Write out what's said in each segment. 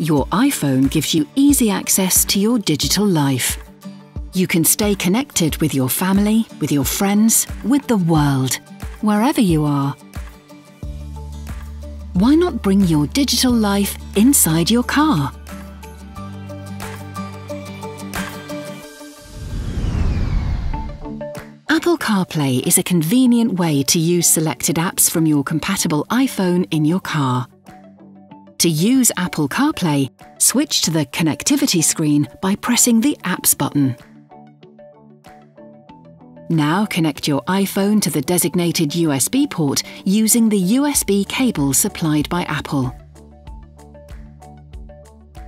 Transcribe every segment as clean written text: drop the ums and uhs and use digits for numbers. Your iPhone gives you easy access to your digital life. You can stay connected with your family, with your friends, with the world, wherever you are. Why not bring your digital life inside your car? Apple CarPlay is a convenient way to use selected apps from your compatible iPhone in your car. To use Apple CarPlay, switch to the connectivity screen by pressing the Apps button. Now connect your iPhone to the designated USB port using the USB cable supplied by Apple.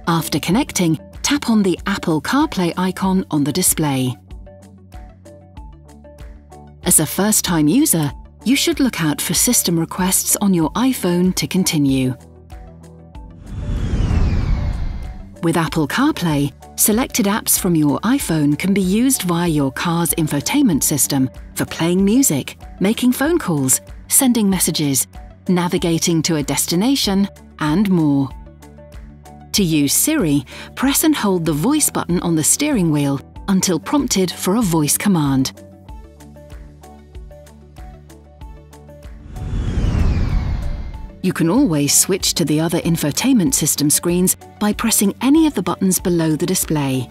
After connecting, tap on the Apple CarPlay icon on the display. As a first-time user, you should look out for system requests on your iPhone to continue. With Apple CarPlay, selected apps from your iPhone can be used via your car's infotainment system for playing music, making phone calls, sending messages, navigating to a destination, and more. To use Siri, press and hold the voice button on the steering wheel until prompted for a voice command. You can always switch to the other infotainment system screens by pressing any of the buttons below the display.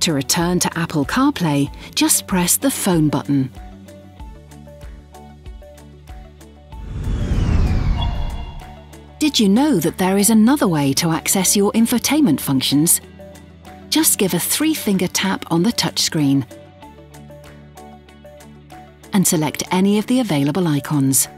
To return to Apple CarPlay, just press the phone button. Did you know that there is another way to access your infotainment functions? Just give a three-finger tap on the touchscreen and select any of the available icons.